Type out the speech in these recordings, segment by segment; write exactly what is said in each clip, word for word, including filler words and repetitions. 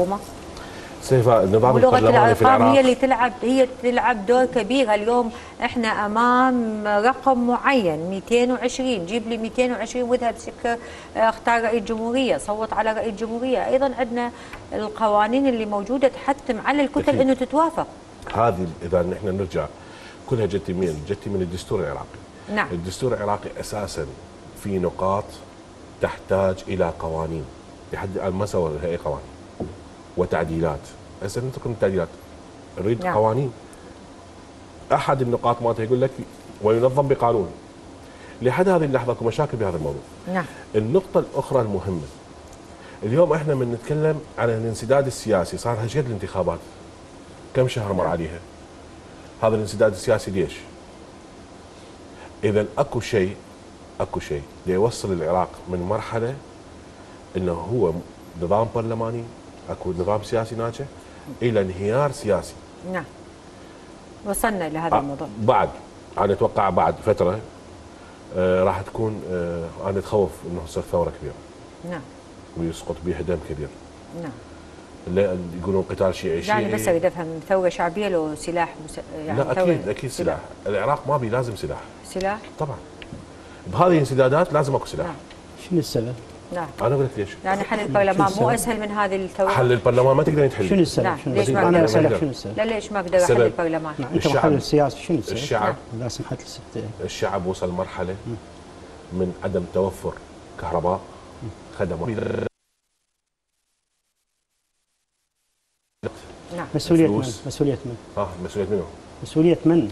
ولغة الأرقام هي اللي تلعب هي تلعب دور كبير. اليوم احنا امام رقم معين مئتين وعشرين، جيب لي مئتين وعشرين واذهب سكر، اختار رئيس جمهوريه، صوت على رئيس جمهوريه. ايضا عندنا القوانين اللي موجوده تحتم على الكتل انه تتوافق. هذه اذا نحن نرجع كلها جت من جت من الدستور العراقي. نعم. الدستور العراقي اساسا في نقاط تحتاج الى قوانين، لحد الان ما سوى لها اي قوانين وتعديلات. هسه نترك التعديلات، نريد نعم. قوانين. احد النقاط مالته يقول لك وينظم بقانون. لحد هذه اللحظه اكو مشاكل بهذا الموضوع. نعم. النقطه الاخرى المهمه، اليوم احنا من نتكلم عن الانسداد السياسي، صار هالشكل الانتخابات كم شهر مر عليها. هذا الانسداد السياسي ليش؟ اذا اكو شيء اكو شيء ليوصل العراق من مرحله انه هو نظام برلماني، اكو نظام سياسي ناجح، الى انهيار سياسي. نعم. وصلنا الى هذا الموضوع. بعد انا اتوقع بعد فتره آه راح تكون آه انا اتخوف انه تصير ثوره كبيره. نعم. ويسقط بها دم كبير. نعم. لا يقولون قتال شيعي شيعي. يعني بس اريد افهم، ثوره شعبيه لو سلاح مس... يعني لا اكيد اكيد سلاح. سلاح، العراق ما بي لازم سلاح. سلاح؟ طبعا. بهذه الانسدادات لازم اكو سلاح. نعم. شنو السبب؟ نعم. أنا أقول لك ليش؟ يعني حل البرلمان مو أسهل من هذه الثورة؟ حل البرلمان ما تقدرين تحليه. شنو السبب؟ نعم. ليش ما أنا أسألك شنو السبب؟ لا ليش ما أقدر أحل البرلمان؟ أنت محلل السياسي شنو السبب؟ الشعب لا سمحت لي الشعب وصل مرحلة من عدم توفر كهرباء، خدمات. نعم. مسؤولية من؟ مسؤولية من؟ آه مسؤولية منو؟ مسؤولية من؟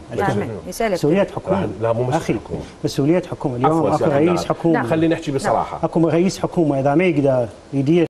مسؤولية حكومة. لا مو مسؤولية حكومة. مسؤولية حكومة اليوم اكو رئيس حكومة. خلينا نحكي بصراحة. اكو رئيس حكومة اذا ما يقدر يدير